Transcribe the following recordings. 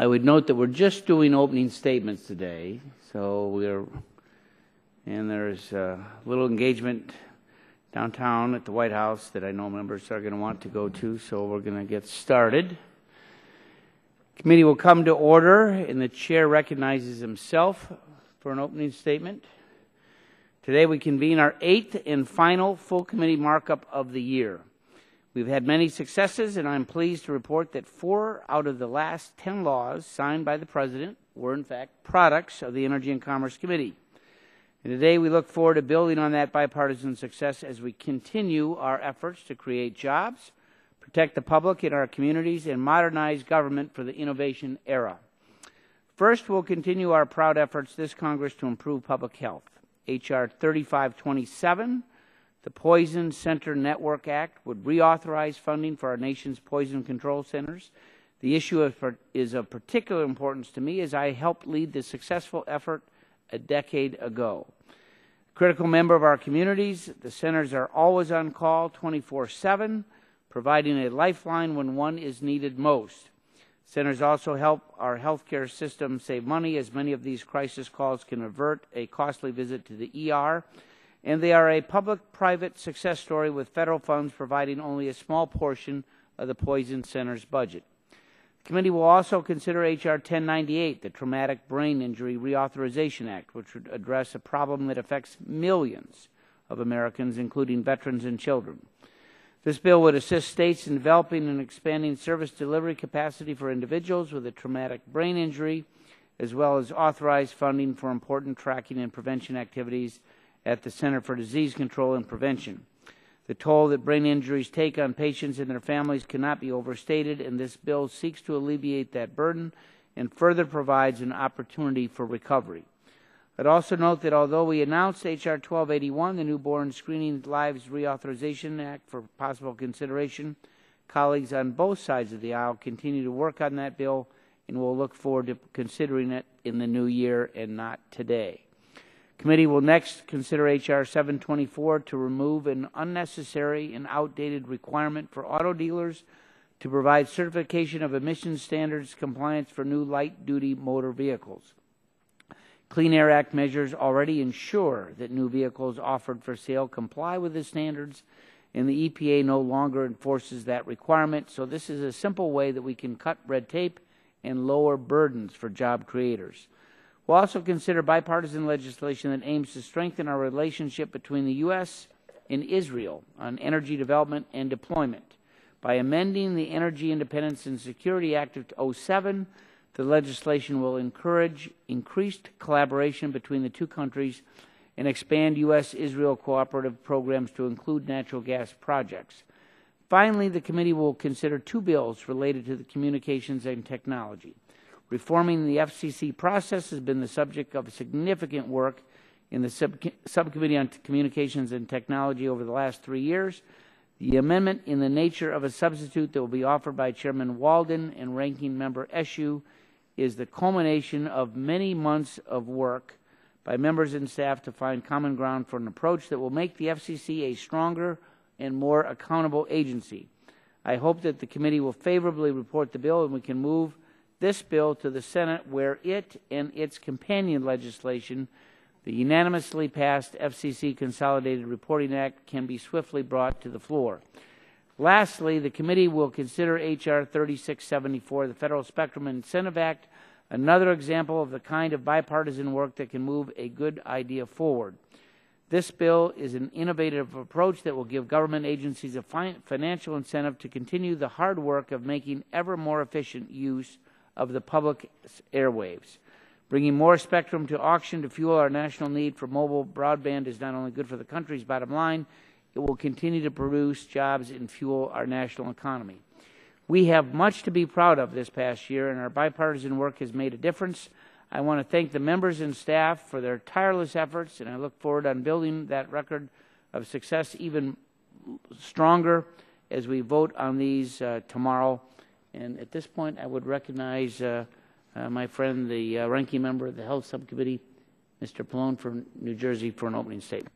I would note that we're just doing opening statements today, so we're, and there's a little engagement downtown at the White House that I know members are going to want to go to, so we're going to get started. The committee will come to order, and the chair recognizes himself for an opening statement. Today we convene our 8th and final full committee markup of the year. We've had many successes, and I'm pleased to report that 4 out of the last 10 laws signed by the President were, in fact, products of the Energy and Commerce Committee. And today we look forward to building on that bipartisan success as we continue our efforts to create jobs, protect the public in our communities, and modernize government for the innovation era. First, we'll continue our proud efforts this Congress to improve public health. H.R. 3527, the Poison Center Network Act, would reauthorize funding for our nation's poison control centers. The issue is of particular importance to me as I helped lead this successful effort a decade ago. Critical member of our communities, the centers are always on call 24/7, providing a lifeline when one is needed most. Centers also help our healthcare system save money, as many of these crisis calls can avert a costly visit to the ER, and they are a public-private success story, with federal funds providing only a small portion of the Poison Center's budget. The committee will also consider H.R. 1098, the Traumatic Brain Injury Reauthorization Act, which would address a problem that affects millions of Americans, including veterans and children. This bill would assist states in developing and expanding service delivery capacity for individuals with a traumatic brain injury, as well as authorize funding for important tracking and prevention activities at the Center for Disease Control and Prevention. The toll that brain injuries take on patients and their families cannot be overstated, and this bill seeks to alleviate that burden and further provides an opportunity for recovery. I'd also note that although we announced H.R. 1281, the Newborn Screening Lives Reauthorization Act, for possible consideration, colleagues on both sides of the aisle continue to work on that bill, and we'll look forward to considering it in the new year and not today. Committee will next consider H.R. 724 to remove an unnecessary and outdated requirement for auto dealers to provide certification of emission standards compliance for new light-duty motor vehicles. Clean Air Act measures already ensure that new vehicles offered for sale comply with the standards, and the EPA no longer enforces that requirement, so this is a simple way that we can cut red tape and lower burdens for job creators. We'll also consider bipartisan legislation that aims to strengthen our relationship between the U.S. and Israel on energy development and deployment. By amending the Energy Independence and Security Act of 2007, the legislation will encourage increased collaboration between the two countries and expand U.S.-Israel cooperative programs to include natural gas projects. Finally, the committee will consider 2 bills related to the communications and technology. Reforming the FCC process has been the subject of significant work in the Subcommittee on Communications and Technology over the last 3 years. The amendment, in the nature of a substitute that will be offered by Chairman Walden and Ranking Member Eshoo, is the culmination of many months of work by members and staff to find common ground for an approach that will make the FCC a stronger and more accountable agency. I hope that the committee will favorably report the bill, and we can move this bill to the Senate, where it and its companion legislation, the unanimously passed FCC Consolidated Reporting Act, can be swiftly brought to the floor. Lastly, the committee will consider H.R. 3674, the Federal Spectrum Incentive Act, another example of the kind of bipartisan work that can move a good idea forward. This bill is an innovative approach that will give government agencies a financial incentive to continue the hard work of making ever more efficient use of the public airwaves. Bringing more spectrum to auction to fuel our national need for mobile broadband is not only good for the country's bottom line, it will continue to produce jobs and fuel our national economy. We have much to be proud of this past year, and our bipartisan work has made a difference. I want to thank the members and staff for their tireless efforts, and I look forward on building that record of success even stronger as we vote on these tomorrow. And at this point, I would recognize my friend, the ranking member of the Health Subcommittee, Mr. Pallone from New Jersey, for an opening statement.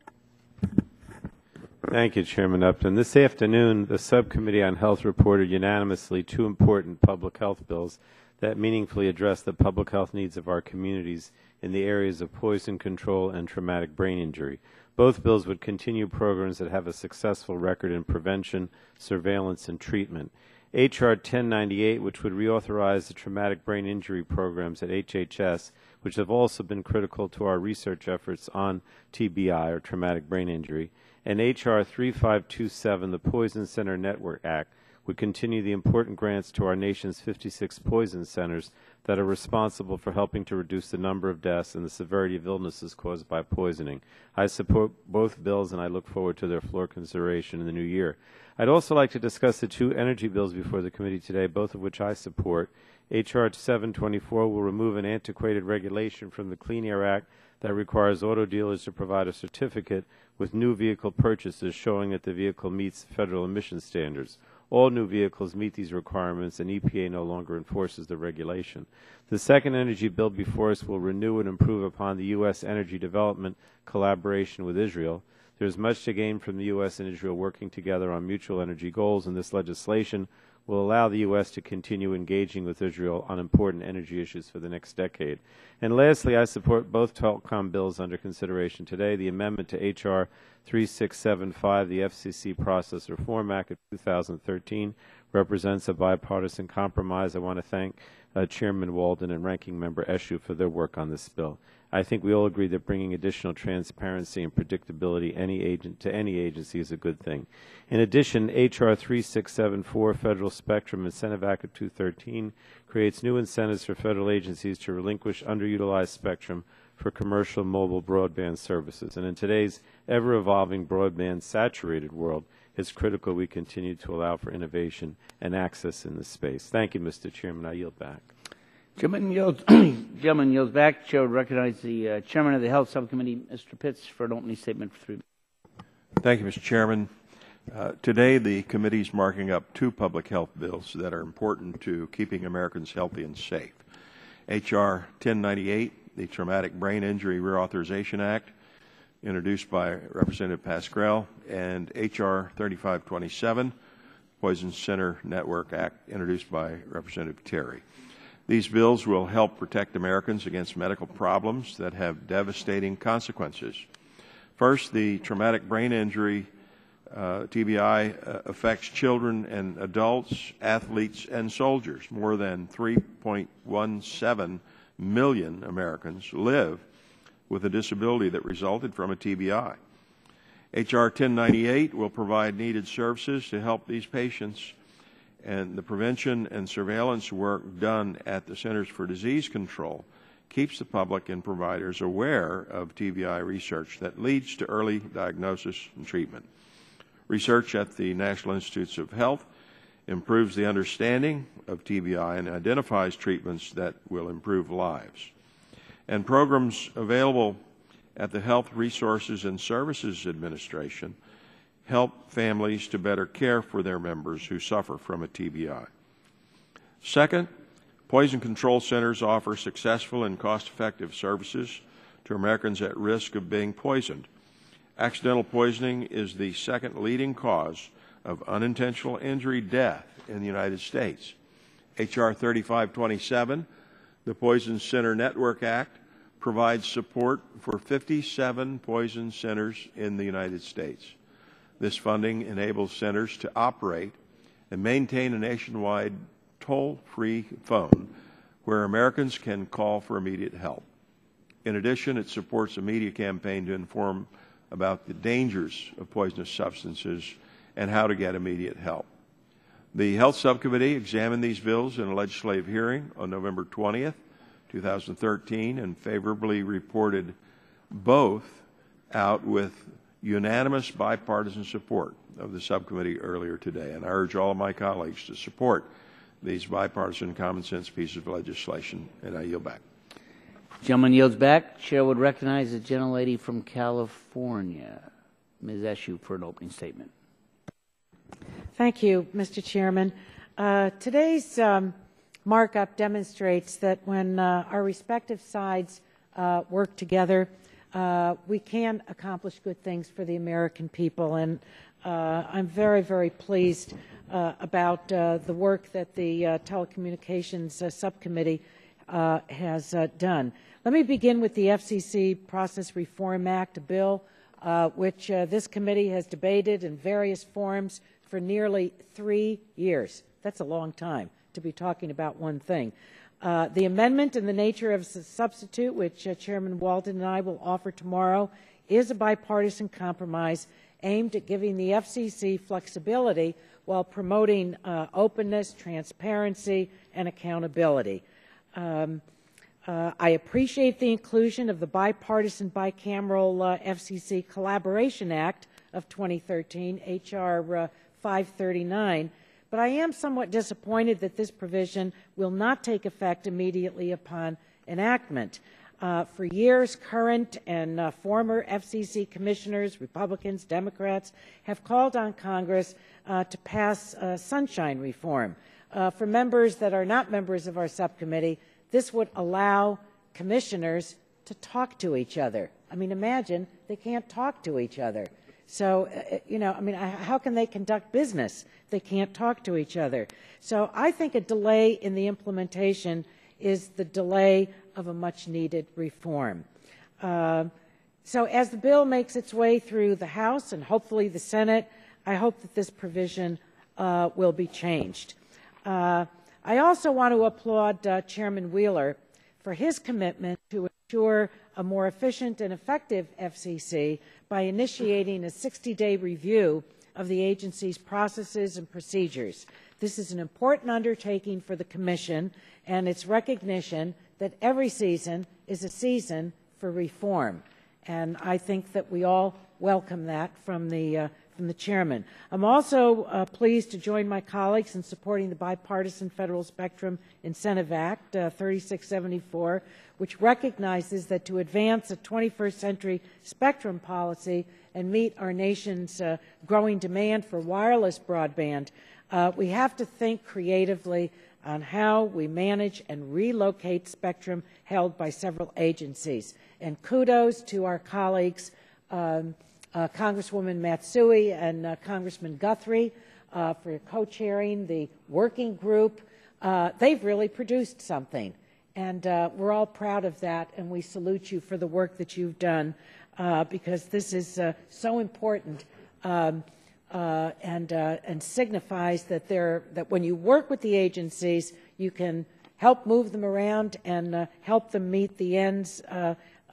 Thank you, Chairman Upton. This afternoon, the Subcommittee on Health reported unanimously 2 important public health bills that meaningfully address the public health needs of our communities in the areas of poison control and traumatic brain injury. Both bills would continue programs that have a successful record in prevention, surveillance, and treatment. H.R. 1098, which would reauthorize the traumatic brain injury programs at HHS, which have also been critical to our research efforts on TBI, or traumatic brain injury, and H.R. 3527, the Poison Center Network Act, would continue the important grants to our nation's 56 poison centers that are responsible for helping to reduce the number of deaths and the severity of illnesses caused by poisoning. I support both bills, and I look forward to their floor consideration in the new year. I'd also like to discuss the two energy bills before the committee today, both of which I support. H.R. 724 will remove an antiquated regulation from the Clean Air Act that requires auto dealers to provide a certificate with new vehicle purchases showing that the vehicle meets federal emission standards. All new vehicles meet these requirements, and EPA no longer enforces the regulation. The second energy bill before us will renew and improve upon the U.S. energy development collaboration with Israel. There is much to gain from the U.S. and Israel working together on mutual energy goals, and this legislation will allow the U.S. to continue engaging with Israel on important energy issues for the next decade. And lastly, I support both telecom bills under consideration today. The amendment to H.R. 3675, the FCC Process Reform Act of 2013, represents a bipartisan compromise. I want to thank Chairman Walden and Ranking Member Eshoo for their work on this bill. I think we all agree that bringing additional transparency and predictability to any agency is a good thing. In addition, H.R. 3674, Federal Spectrum Incentive Act of 2013, creates new incentives for federal agencies to relinquish underutilized spectrum for commercial mobile broadband services. And in today's ever-evolving broadband-saturated world, it's critical we continue to allow for innovation and access in this space. Thank you, Mr. Chairman. I yield back. Chairman yields, gentleman yields back. The Chair will recognize the Chairman of the Health Subcommittee, Mr. Pitts, for an opening statement for 3 minutes. Thank you, Mr. Chairman. Today, the committee is marking up two public health bills that are important to keeping Americans healthy and safe. H.R. 1098, the Traumatic Brain Injury Reauthorization Act, introduced by Representative Pascrell, and H.R. 3527, Poison Center Network Act, introduced by Representative Terry. These bills will help protect Americans against medical problems that have devastating consequences. First, the traumatic brain injury, TBI, affects children and adults, athletes, and soldiers. More than 3.17 million Americans live with a disability that resulted from a TBI. H.R. 1098 will provide needed services to help these patients, and the prevention and surveillance work done at the Centers for Disease Control keeps the public and providers aware of TBI research that leads to early diagnosis and treatment. Research at the National Institutes of Health improves the understanding of TBI and identifies treatments that will improve lives. And programs available at the Health Resources and Services Administration help families to better care for their members who suffer from a TBI. Second, poison control centers offer successful and cost-effective services to Americans at risk of being poisoned. Accidental poisoning is the second leading cause of unintentional injury death in the United States. H.R. 3527, the Poison Center Network Act, provides support for 57 poison centers in the United States. This funding enables centers to operate and maintain a nationwide toll-free phone where Americans can call for immediate help. In addition, it supports a media campaign to inform about the dangers of poisonous substances and how to get immediate help. The Health Subcommittee examined these bills in a legislative hearing on November 20th, 2013, and favorably reported both out with unanimous bipartisan support of the subcommittee earlier today, and I urge all of my colleagues to support these bipartisan common-sense pieces of legislation, and I yield back. Gentleman yields back. Chair would recognize the gentlelady from California, Ms. Eshoo, for an opening statement. Thank you, Mr. Chairman. Today's markup demonstrates that when our respective sides work together, we can accomplish good things for the American people, and I'm very, very pleased about the work that the Telecommunications Subcommittee has done. Let me begin with the FCC Process Reform Act, a bill which this committee has debated in various forms for nearly 3 years. That's a long time to be talking about one thing. The amendment in the nature of a substitute, which Chairman Walden and I will offer tomorrow, is a bipartisan compromise aimed at giving the FCC flexibility while promoting openness, transparency, and accountability. I appreciate the inclusion of the bipartisan bicameral FCC Collaboration Act of 2013, H.R. 539, but I am somewhat disappointed that this provision will not take effect immediately upon enactment. For years, current and former FCC commissioners, Republicans, Democrats, have called on Congress to pass sunshine reform. For members that are not members of our subcommittee, this would allow commissioners to talk to each other. I mean, imagine they can't talk to each other. So, you know, I mean, how can they conduct business? They can't talk to each other. So I think a delay in the implementation is the delay of a much-needed reform. So as the bill makes its way through the House and hopefully the Senate, I hope that this provision will be changed. I also want to applaud Chairman Wheeler for his commitment to ensure a more efficient and effective FCC by initiating a 60-day review of the agency's processes and procedures. This is an important undertaking for the Commission and its recognition that every season is a season for reform. And I think that we all welcome that from the Chairman. I'm also pleased to join my colleagues in supporting the bipartisan Federal Spectrum Incentive Act 3674, which recognizes that to advance a 21st century spectrum policy and meet our nation's growing demand for wireless broadband, we have to think creatively on how we manage and relocate spectrum held by several agencies. And kudos to our colleagues, Congresswoman Matsui and Congressman Guthrie, for co-chairing the working group. They've really produced something, and we're all proud of that, and we salute you for the work that you've done, because this is so important. And signifies that when you work with the agencies, you can help move them around and help them meet the ends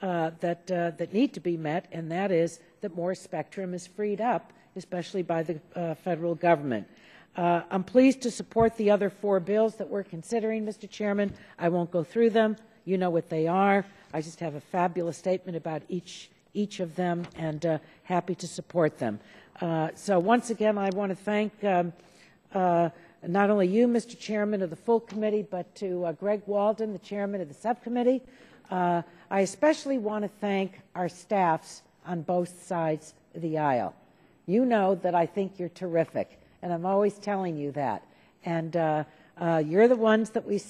that need to be met, and that is that more spectrum is freed up, especially by the federal government. I'm pleased to support the other four bills that we're considering, Mr. Chairman. I won't go through them. You know what they are. I just have a fabulous statement about each of them, and happy to support them. So once again, I want to thank not only you, Mr. Chairman of the full committee, but to Greg Walden, the chairman of the subcommittee. I especially want to thank our staffs on both sides of the aisle. You know that I think you're terrific, and I'm always telling you that. And you're the ones that we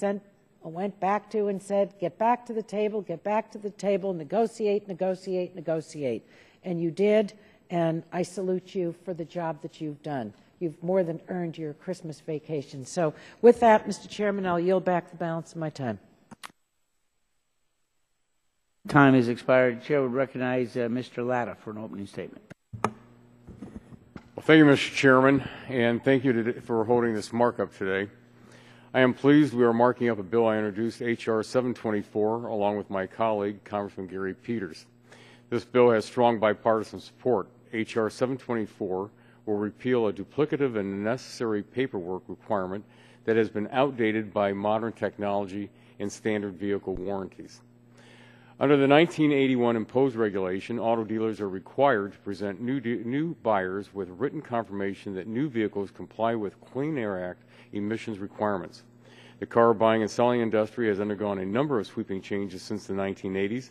went back to and said, get back to the table, negotiate, negotiate, negotiate. And you did. And I salute you for the job that you've done. You've more than earned your Christmas vacation. So with that, Mr. Chairman, I'll yield back the balance of my time. Time has expired. The Chair would recognize Mr. Latta for an opening statement. Well, thank you, Mr. Chairman, and thank you for holding this markup today. I am pleased we are marking up a bill I introduced, H.R. 724, along with my colleague, Congressman Gary Peters. This bill has strong bipartisan support. H.R. 724 will repeal a duplicative and unnecessary paperwork requirement that has been outdated by modern technology and standard vehicle warranties. Under the 1981 imposed regulation, auto dealers are required to present new buyers with written confirmation that new vehicles comply with Clean Air Act emissions requirements. The car buying and selling industry has undergone a number of sweeping changes since the 1980s.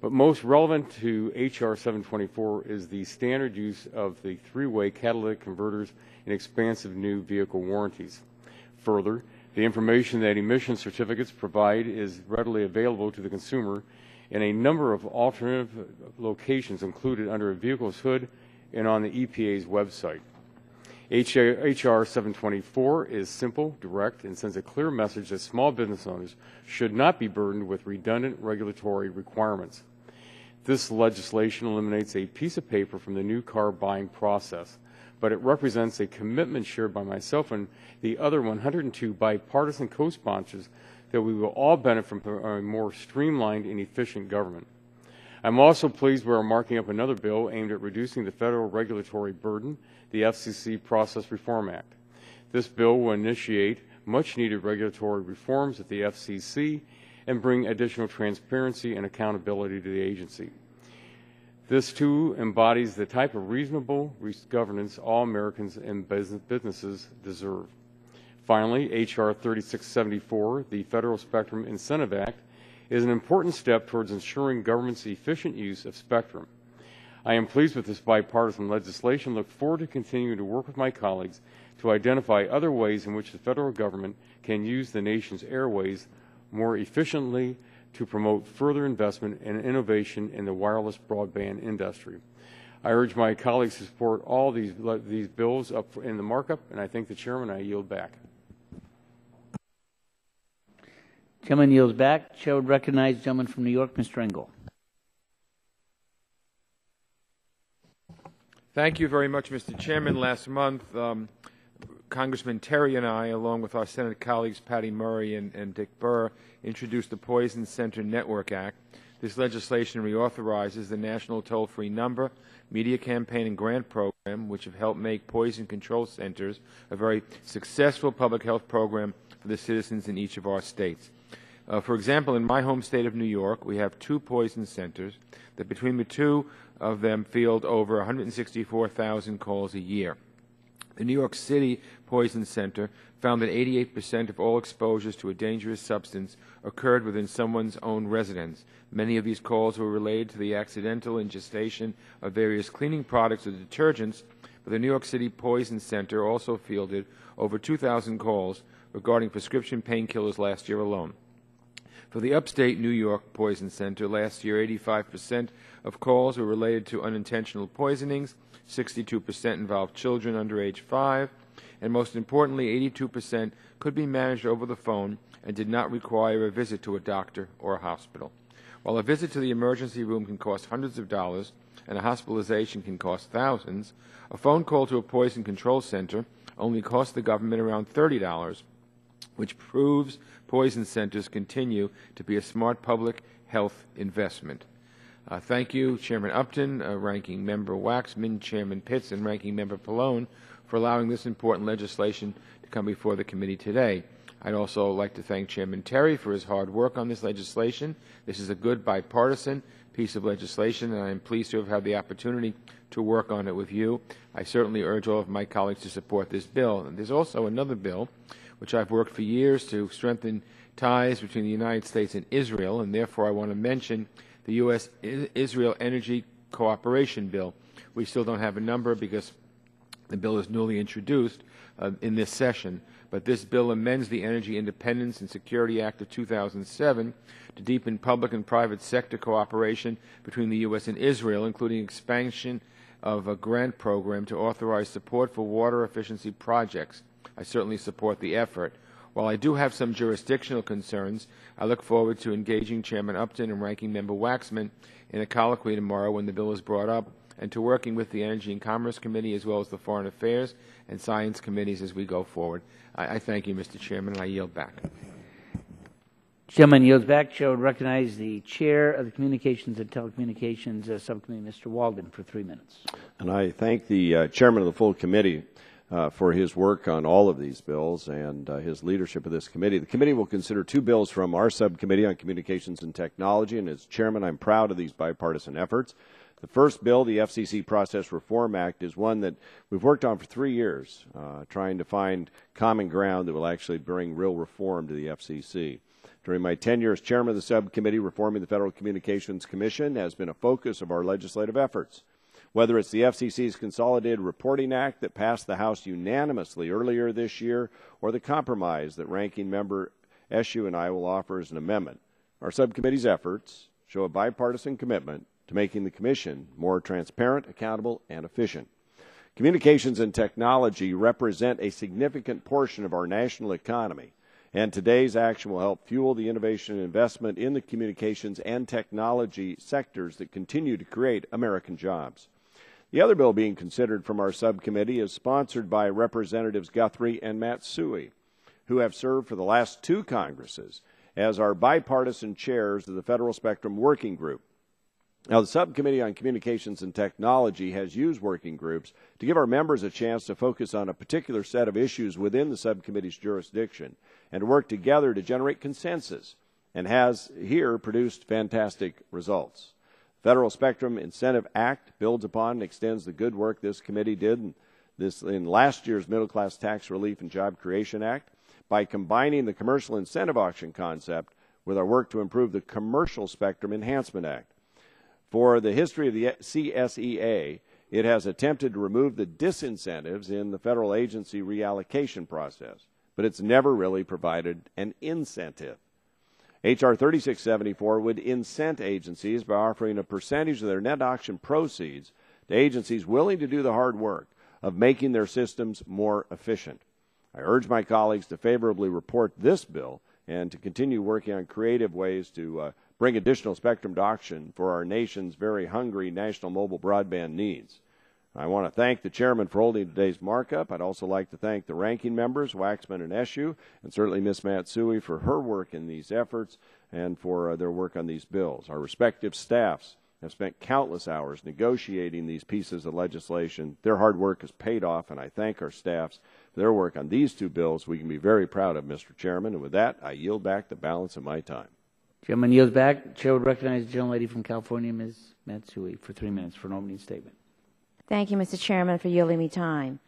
But most relevant to H.R. 724 is the standard use of the three-way catalytic converters and expansive new vehicle warranties. Further, the information that emission certificates provide is readily available to the consumer in a number of alternative locations included under a vehicle's hood and on the EPA's website. H.R. 724 is simple, direct, and sends a clear message that small business owners should not be burdened with redundant regulatory requirements. This legislation eliminates a piece of paper from the new car buying process, but it represents a commitment shared by myself and the other 102 bipartisan co-sponsors that we will all benefit from a more streamlined and efficient government. I'm also pleased we are marking up another bill aimed at reducing the federal regulatory burden, the FCC Process Reform Act. This bill will initiate much-needed regulatory reforms at the FCC and bring additional transparency and accountability to the agency. This, too, embodies the type of reasonable governance all Americans and businesses deserve. Finally, H.R. 3674, the Federal Spectrum Incentive Act, is an important step towards ensuring government's efficient use of spectrum. I am pleased with this bipartisan legislation. Look forward to continuing to work with my colleagues to identify other ways in which the federal government can use the nation's airways more efficiently to promote further investment and innovation in the wireless broadband industry. I urge my colleagues to support all these bills up in the markup, and I thank the chairman. I yield back. Gentleman yields back. Chair would recognize the gentleman from New York, Mr. Engel. Thank you very much, Mr. Chairman. Last month, Congressman Terry and I, along with our Senate colleagues Patty Murray and Dick Burr, introduced the Poison Center Network Act. This legislation reauthorizes the National Toll-Free Number, Media Campaign, and Grant Program, which have helped make poison control centers a very successful public health program for the citizens in each of our states. For example, in my home state of New York, we have 2 poison centers that between the two of them field over 164,000 calls a year. The New York City Poison Center found that 88% of all exposures to a dangerous substance occurred within someone's own residence. Many of these calls were related to the accidental ingestion of various cleaning products or detergents, but the New York City Poison Center also fielded over 2,000 calls regarding prescription painkillers last year alone. For the upstate New York Poison Center, last year 85% of calls were related to unintentional poisonings, 62% involved children under age 5, and most importantly, 82% could be managed over the phone and did not require a visit to a doctor or a hospital. While a visit to the emergency room can cost hundreds of dollars and a hospitalization can cost thousands, a phone call to a poison control center only costs the government around $30, which proves poison centers continue to be a smart public health investment. Thank you, Chairman Upton, Ranking Member Waxman, Chairman Pitts, and Ranking Member Pallone for allowing this important legislation to come before the committee today. I'd also like to thank Chairman Terry for his hard work on this legislation. This is a good bipartisan piece of legislation, and I am pleased to have had the opportunity to work on it with you. I certainly urge all of my colleagues to support this bill. And there's also another bill which I've worked for years to strengthen ties between the United States and Israel, and therefore I want to mention the U.S.-Israel Energy Cooperation Bill. We still don't have a number because the bill is newly introduced in this session, but this bill amends the Energy Independence and Security Act of 2007 to deepen public and private sector cooperation between the U.S. and Israel, including expansion of a grant program to authorize support for water efficiency projects. I certainly support the effort. While I do have some jurisdictional concerns, I look forward to engaging Chairman Upton and Ranking Member Waxman in a colloquy tomorrow when the bill is brought up, and to working with the Energy and Commerce Committee as well as the Foreign Affairs and Science Committees as we go forward. I thank you, Mr. Chairman, and I yield back. Chairman yields back. Chair would recognize the Chair of the Communications and Telecommunications Subcommittee, Mr. Walden, for 3 minutes. And I thank the Chairman of the full committee for his work on all of these bills and his leadership of this committee. The committee will consider 2 bills from our subcommittee on communications and technology, and as chairman, I'm proud of these bipartisan efforts. The first bill, the FCC Process Reform Act, is one that we've worked on for 3 years, trying to find common ground that will actually bring real reform to the FCC. During my tenure as chairman of the subcommittee, reforming the Federal Communications Commission has been a focus of our legislative efforts. Whether it's the FCC's Consolidated Reporting Act that passed the House unanimously earlier this year, or the compromise that Ranking Member Eshoo and I will offer as an amendment, our subcommittee's efforts show a bipartisan commitment to making the Commission more transparent, accountable, and efficient. Communications and technology represent a significant portion of our national economy, and today's action will help fuel the innovation and investment in the communications and technology sectors that continue to create American jobs. The other bill being considered from our subcommittee is sponsored by Representatives Guthrie and Matsui, who have served for the last two Congresses as our bipartisan chairs of the Federal Spectrum Working Group. Now, the Subcommittee on Communications and Technology has used working groups to give our members a chance to focus on a particular set of issues within the subcommittee's jurisdiction and to work together to generate consensus, and has here produced fantastic results. The Federal Spectrum Incentive Act builds upon and extends the good work this committee did in last year's Middle Class Tax Relief and Job Creation Act by combining the commercial incentive auction concept with our work to improve the Commercial Spectrum Enhancement Act. For the history of the CSEA, it has attempted to remove the disincentives in the federal agency reallocation process, but it's never really provided an incentive. H.R. 3674 would incent agencies by offering a percentage of their net auction proceeds to agencies willing to do the hard work of making their systems more efficient. I urge my colleagues to favorably report this bill and to continue working on creative ways to bring additional spectrum to auction for our nation's very hungry national mobile broadband needs. I want to thank the chairman for holding today's markup. I'd also like to thank the ranking members, Waxman and Eshoo, and certainly Ms. Matsui for her work in these efforts and for their work on these bills. Our respective staffs have spent countless hours negotiating these pieces of legislation. Their hard work has paid off, and I thank our staffs for their work on these two bills we can be very proud of, Mr. Chairman. And with that, I yield back the balance of my time. Chairman yields back. The chair would recognize the gentlelady from California, Ms. Matsui, for 3 minutes for an opening statement. Thank you, Mr. Chairman, for yielding me time.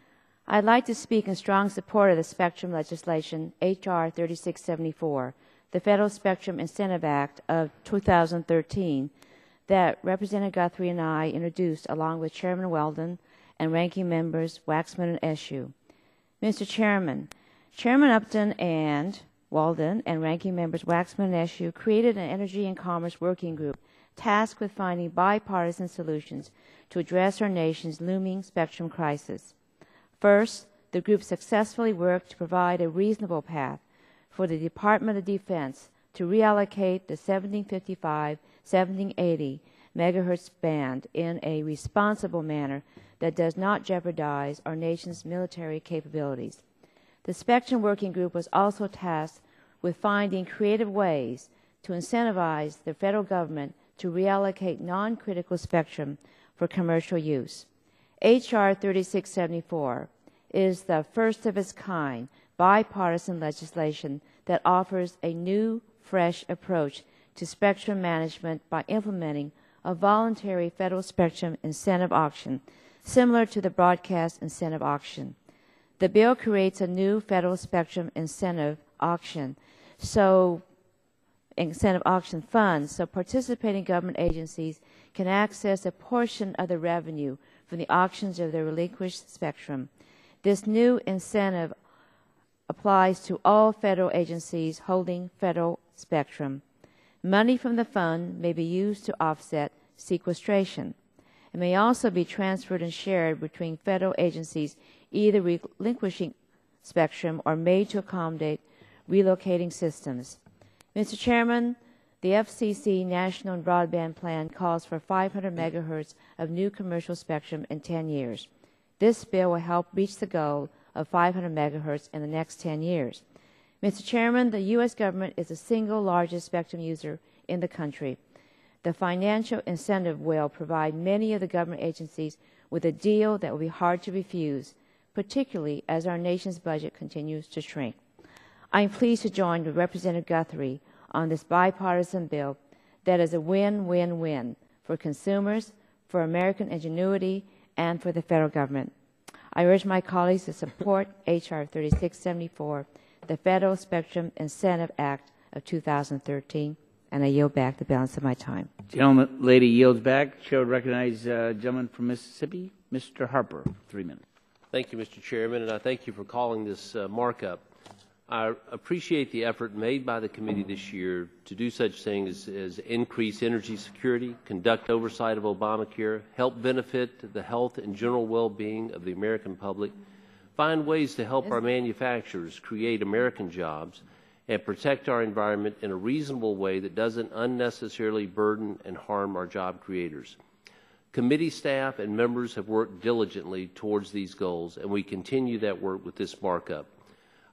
I'd like to speak in strong support of the spectrum legislation, H.R. 3674, the Federal Spectrum Incentive Act of 2013, that Representative Guthrie and I introduced along with Chairman Walden and ranking members Waxman and Eshoo. Mr. Chairman, Chairman Upton and Walden and Ranking Members Waxman and Eshoo created an Energy and Commerce Working Group tasked with finding bipartisan solutions to address our nation's looming spectrum crisis. First, the group successfully worked to provide a reasonable path for the Department of Defense to reallocate the 1755-1780 megahertz band in a responsible manner that does not jeopardize our nation's military capabilities. The Spectrum Working Group was also tasked with finding creative ways to incentivize the federal government to reallocate non-critical spectrum for commercial use. H.R. 3674 is the first of its kind bipartisan legislation that offers a new, fresh approach to spectrum management by implementing a voluntary federal spectrum incentive auction, similar to the broadcast incentive auction. The bill creates a new federal spectrum incentive auction funds, so participating government agencies can access a portion of the revenue from the auctions of their relinquished spectrum. This new incentive applies to all federal agencies holding federal spectrum. Money from the fund may be used to offset sequestration. It may also be transferred and shared between federal agencies either relinquishing spectrum or made to accommodate relocating systems. Mr. Chairman, the FCC National Broadband Plan calls for 500 megahertz of new commercial spectrum in 10 years. This bill will help reach the goal of 500 megahertz in the next 10 years. Mr. Chairman, the U.S. government is the single largest spectrum user in the country. The financial incentive will provide many of the government agencies with a deal that will be hard to refuse, particularly as our nation's budget continues to shrink. I am pleased to join with Representative Guthrie on this bipartisan bill that is a win-win-win for consumers, for American ingenuity, and for the federal government. I urge my colleagues to support H.R. 3674, the Federal Spectrum Incentive Act of 2013, and I yield back the balance of my time. Gentlelady yields back. Chair would recognize the gentleman from Mississippi, Mr. Harper, 3 minutes. Thank you, Mr. Chairman, and I thank you for calling this markup. I appreciate the effort made by the committee this year to do such things as increase energy security, conduct oversight of Obamacare, help benefit the health and general well-being of the American public, find ways to help our manufacturers create American jobs, and protect our environment in a reasonable way that doesn't unnecessarily burden and harm our job creators. Committee staff and members have worked diligently towards these goals, and we continue that work with this markup.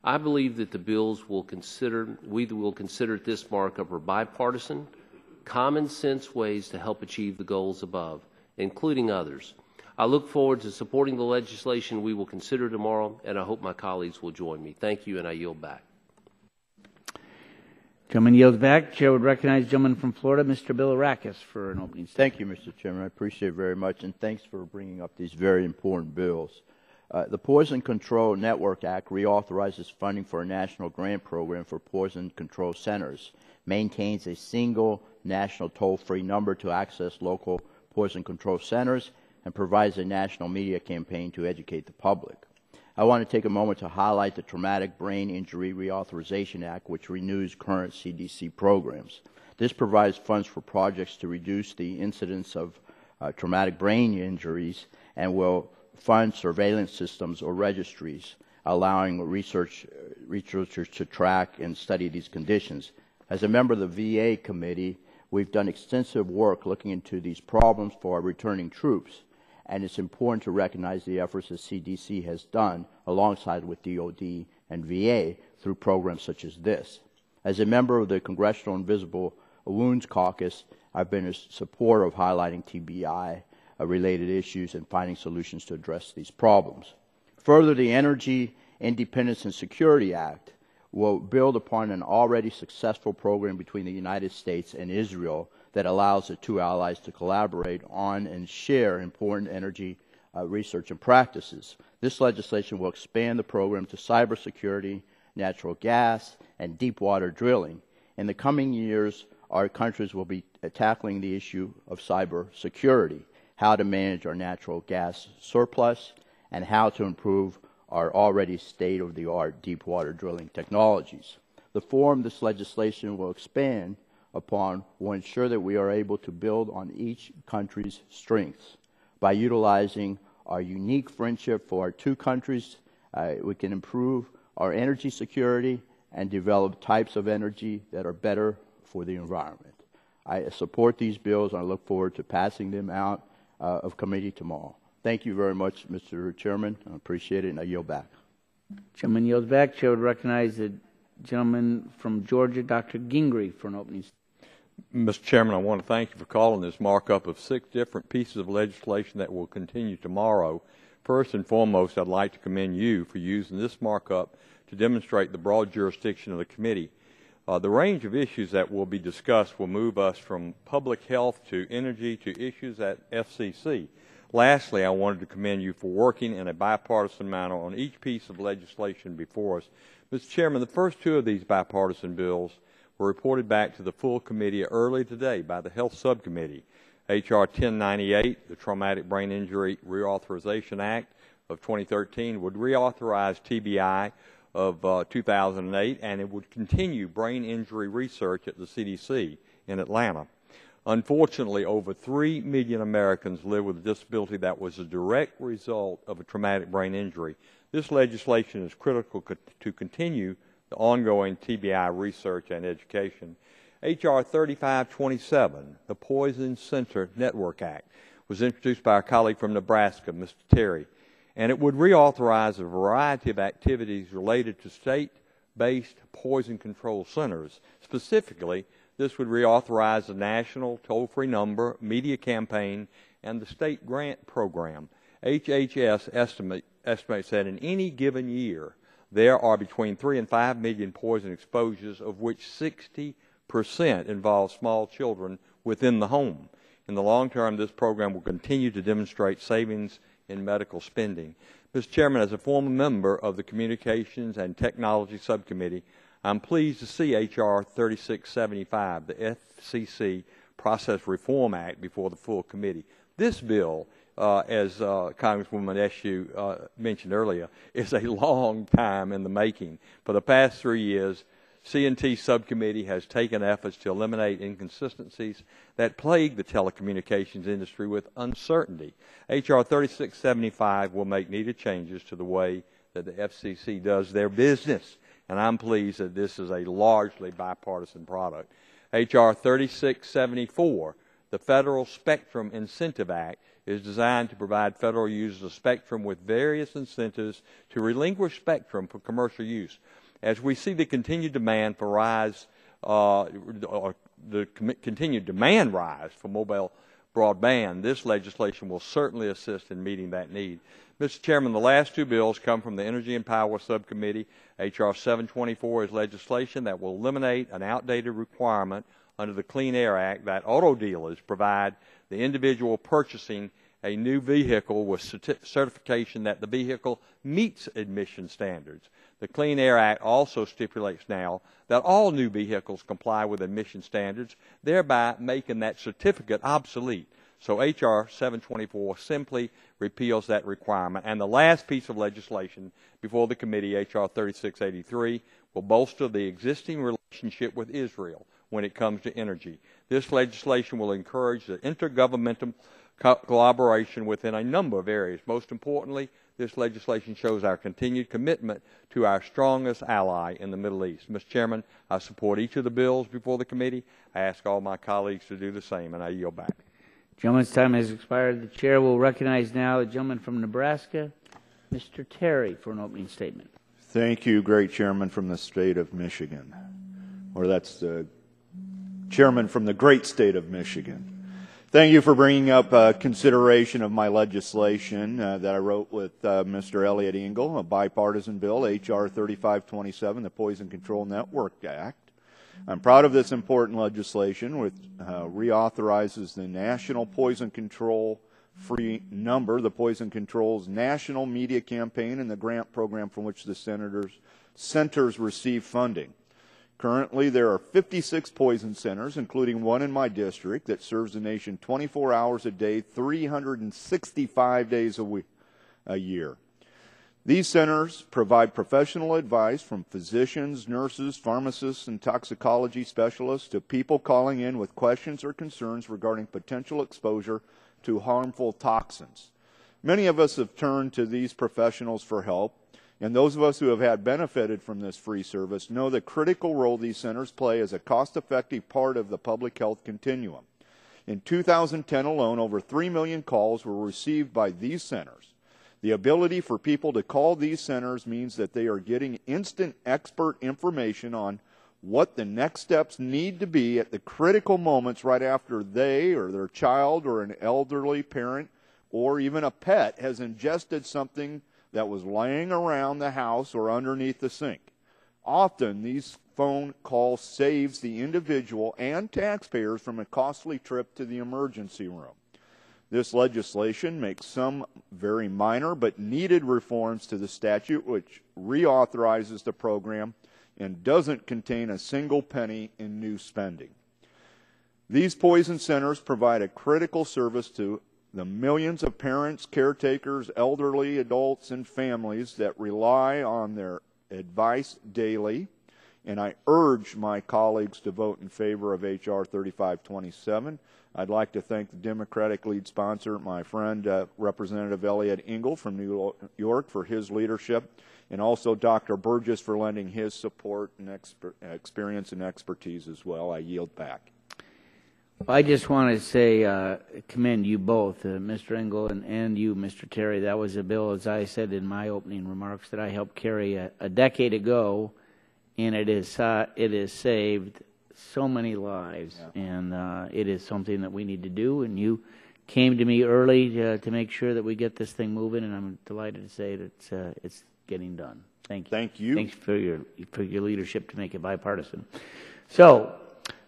I believe that the bills we will consider this markup are bipartisan, common sense ways to help achieve the goals above, including others. I look forward to supporting the legislation we will consider tomorrow, and I hope my colleagues will join me. Thank you, and I yield back. Gentleman yields back. Chair would recognize the gentleman from Florida, Mr. Bill Arrakis, for an opening statement. Thank you, Mr. Chairman. I appreciate it very much, and thanks for bringing up these very important bills. The Poison Control Network Act reauthorizes funding for a national grant program for poison control centers, maintains a single national toll-free number to access local poison control centers, and provides a national media campaign to educate the public. I want to take a moment to highlight the Traumatic Brain Injury Reauthorization Act, which renews current CDC programs. This provides funds for projects to reduce the incidence of traumatic brain injuries and will fund surveillance systems or registries, allowing researchers to track and study these conditions. As a member of the VA committee, we've done extensive work looking into these problems for our returning troops, and it's important to recognize the efforts that CDC has done alongside with DOD and VA through programs such as this. As a member of the Congressional Invisible Wounds Caucus, I've been in support of highlighting TBI related issues and finding solutions to address these problems. Further, the Energy Independence and Security Act will build upon an already successful program between the United States and Israel that allows the two allies to collaborate on and share important energy research and practices. This legislation will expand the program to cybersecurity, natural gas, and deep water drilling. In the coming years, our countries will be tackling the issue of cybersecurity, how to manage our natural gas surplus, and how to improve our already state-of-the-art deep water drilling technologies. The form this legislation will expand upon will ensure that we are able to build on each country's strengths. By utilizing our unique friendship for our two countries, we can improve our energy security and develop types of energy that are better for the environment. I support these bills, and I look forward to passing them out of committee tomorrow. Thank you very much, Mr. Chairman. I appreciate it, and I yield back. Chairman yields back. Chair would recognize the gentleman from Georgia, Dr. Gingrey, for an opening statement. Mr. Chairman, I want to thank you for calling this markup of 6 different pieces of legislation that will continue tomorrow. First and foremost, I'd like to commend you for using this markup to demonstrate the broad jurisdiction of the committee. The range of issues that will be discussed will move us from public health to energy to issues at FCC. Lastly, I wanted to commend you for working in a bipartisan manner on each piece of legislation before us. Mr. Chairman, the first 2 of these bipartisan bills were reported back to the full committee early today by the Health Subcommittee. H.R. 1098, the Traumatic Brain Injury Reauthorization Act of 2013, would reauthorize TBI of 2008, and it would continue brain injury research at the CDC in Atlanta. Unfortunately, over 3 million Americans live with a disability that was a direct result of a traumatic brain injury. This legislation is critical to continue the ongoing TBI research and education. H.R. 3527, the Poison Center Network Act, was introduced by our colleague from Nebraska, Mr. Terry, and it would reauthorize a variety of activities related to state-based poison control centers. Specifically, this would reauthorize the national toll-free number, media campaign, and the state grant program. HHS estimates that in any given year, there are between 3 and 5 million poison exposures, of which 60% involve small children within the home. In the long term, this program will continue to demonstrate savings in medical spending. Mr. Chairman, as a former member of the Communications and Technology Subcommittee, I'm pleased to see H.R. 3675, the FCC Process Reform Act, before the full committee. This bill as Congresswoman Eshoo mentioned earlier, is a long time in the making. For the past 3 years, C&T subcommittee has taken efforts to eliminate inconsistencies that plague the telecommunications industry with uncertainty. H.R. 3675 will make needed changes to the way that the FCC does their business, and I'm pleased that this is a largely bipartisan product. H.R. 3674, the Federal Spectrum Incentive Act, is designed to provide federal users of spectrum with various incentives to relinquish spectrum for commercial use. As we see the continued demand for rise for mobile broadband, this legislation will certainly assist in meeting that need. Mr. Chairman, the last two bills come from the Energy and Power Subcommittee. H.R. 724 is legislation that will eliminate an outdated requirement under the Clean Air Act that auto dealers provide the individual purchasing a new vehicle with certification that the vehicle meets emission standards. The Clean Air Act also stipulates now that all new vehicles comply with emission standards, thereby making that certificate obsolete. So H.R. 724 simply repeals that requirement. And the last piece of legislation before the committee, H.R. 3683, will bolster the existing relationship with Israel when it comes to energy. This legislation will encourage the intergovernmental collaboration within a number of areas. Most importantly, this legislation shows our continued commitment to our strongest ally in the Middle East. Mr. Chairman, I support each of the bills before the committee. I ask all my colleagues to do the same, and I yield back. The gentleman's time has expired. The chair will recognize now the gentleman from Nebraska, Mr. Terry, for an opening statement. Thank you, great chairman from the state of Michigan, or that's the chairman from the great state of Michigan. Thank you for bringing up consideration of my legislation that I wrote with Mr. Elliot Engel, a bipartisan bill, H.R. 3527, the Poison Control Network Act. I'm proud of this important legislation, which reauthorizes the National Poison Control Free Number, the Poison Control's national media campaign, and the grant program from which the centers receive funding. Currently, there are 56 poison centers, including one in my district, that serves the nation 24 hours a day, 365 days a year. These centers provide professional advice from physicians, nurses, pharmacists, and toxicology specialists to people calling in with questions or concerns regarding potential exposure to harmful toxins. Many of us have turned to these professionals for help, and those of us who have benefited from this free service know the critical role these centers play as a cost-effective part of the public health continuum. In 2010 alone, over 3 million calls were received by these centers. The ability for people to call these centers means that they are getting instant expert information on what the next steps need to be at the critical moments right after they or their child or an elderly parent or even a pet has ingested something that was laying around the house or underneath the sink. Often, these phone calls saves the individual and taxpayers from a costly trip to the emergency room. This legislation makes some very minor but needed reforms to the statute, which reauthorizes the program and doesn't contain a single penny in new spending. These poison centers provide a critical service to the millions of parents, caretakers, elderly adults, and families that rely on their advice daily, and I urge my colleagues to vote in favor of H.R. 3527. I'd like to thank the Democratic lead sponsor, my friend Representative Elliot Engel from New York, for his leadership, and also Dr. Burgess for lending his support and experience and expertise as well. I yield back. Well, I just want to say, commend you both, Mr. Engel and you, Mr. Terry. That was a bill, as I said in my opening remarks, that I helped carry a decade ago, and it has saved so many lives, yeah. And it is something that we need to do. And you came to me early to make sure that we get this thing moving, and I'm delighted to say that it's getting done. Thank you. Thank you. Thanks for your leadership to make it bipartisan. So.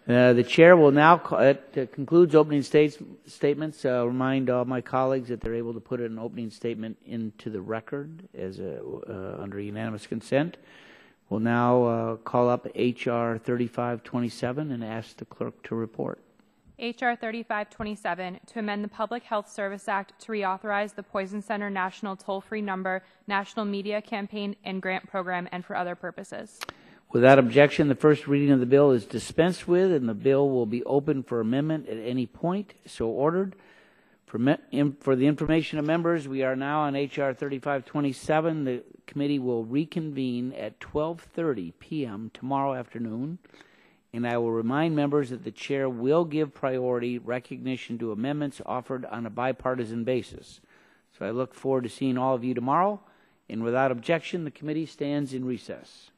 The chair will now concludes opening statements. Remind all my colleagues that they're able to put an opening statement into the record as under unanimous consent. We'll now call up H.R. 3527 and ask the clerk to report. H.R. 3527 to amend the Public Health Service Act to reauthorize the Poison Center National Toll-Free Number, National Media Campaign and Grant Program, and for other purposes. Without objection, the first reading of the bill is dispensed with, and the bill will be open for amendment at any point. So ordered. For the information of members, we are now on H.R. 3527. The committee will reconvene at 12:30 p.m. tomorrow afternoon. And I will remind members that the chair will give priority recognition to amendments offered on a bipartisan basis. So I look forward to seeing all of you tomorrow. And without objection, the committee stands in recess.